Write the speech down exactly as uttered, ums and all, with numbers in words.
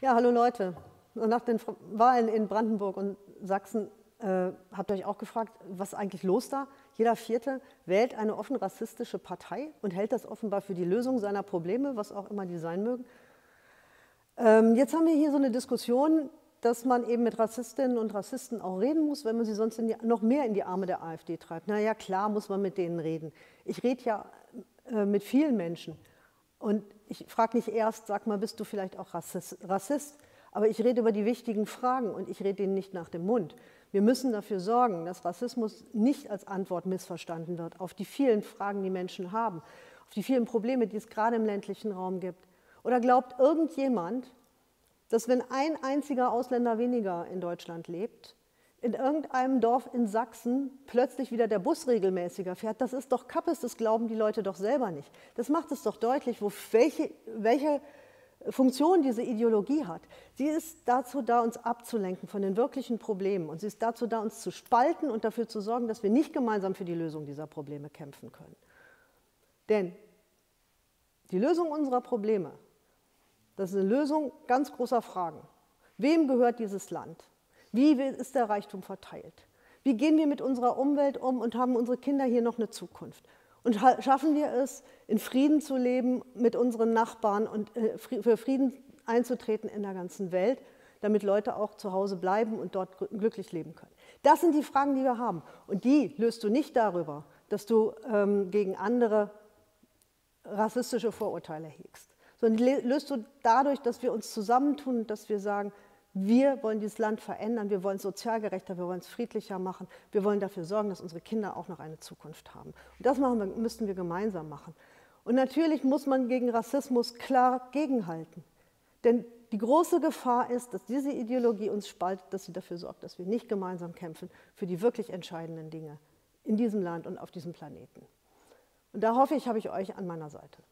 Ja, hallo Leute. Nach den Wahlen in Brandenburg und Sachsen äh, habt ihr euch auch gefragt, was ist eigentlich los da? Jeder Vierte wählt eine offen rassistische Partei und hält das offenbar für die Lösung seiner Probleme, was auch immer die sein mögen. Ähm, jetzt haben wir hier so eine Diskussion, dass man eben mit Rassistinnen und Rassisten auch reden muss, wenn man sie sonst in die, noch mehr in die Arme der AfD treibt. Na ja, klar muss man mit denen reden. Ich rede ja äh, mit vielen Menschen und ich frage nicht erst, sag mal, bist du vielleicht auch Rassist? Rassist? Aber ich rede über die wichtigen Fragen und ich rede ihnen nicht nach dem Mund. Wir müssen dafür sorgen, dass Rassismus nicht als Antwort missverstanden wird auf die vielen Fragen, die Menschen haben, auf die vielen Probleme, die es gerade im ländlichen Raum gibt. Oder glaubt irgendjemand, dass wenn ein einziger Ausländer weniger in Deutschland lebt, in irgendeinem Dorf in Sachsen plötzlich wieder der Bus regelmäßiger fährt? Das ist doch Kappes, das glauben die Leute doch selber nicht. Das macht es doch deutlich, wo welche, welche Funktion diese Ideologie hat. Sie ist dazu da, uns abzulenken von den wirklichen Problemen und sie ist dazu da, uns zu spalten und dafür zu sorgen, dass wir nicht gemeinsam für die Lösung dieser Probleme kämpfen können. Denn die Lösung unserer Probleme, das ist eine Lösung ganz großer Fragen. Wem gehört dieses Land? Wie ist der Reichtum verteilt? Wie gehen wir mit unserer Umwelt um und haben unsere Kinder hier noch eine Zukunft? Und schaffen wir es, in Frieden zu leben mit unseren Nachbarn und für Frieden einzutreten in der ganzen Welt, damit Leute auch zu Hause bleiben und dort glücklich leben können? Das sind die Fragen, die wir haben. Und die löst du nicht darüber, dass du ähm, gegen andere rassistische Vorurteile hegst, sondern die löst du dadurch, dass wir uns zusammentun und dass wir sagen, wir wollen dieses Land verändern, wir wollen es sozial gerechter, wir wollen es friedlicher machen, wir wollen dafür sorgen, dass unsere Kinder auch noch eine Zukunft haben. Und das machen wir, müssen wir gemeinsam machen. Und natürlich muss man gegen Rassismus klar gegenhalten. Denn die große Gefahr ist, dass diese Ideologie uns spaltet, dass sie dafür sorgt, dass wir nicht gemeinsam kämpfen für die wirklich entscheidenden Dinge in diesem Land und auf diesem Planeten. Und da hoffe ich, habe ich euch an meiner Seite.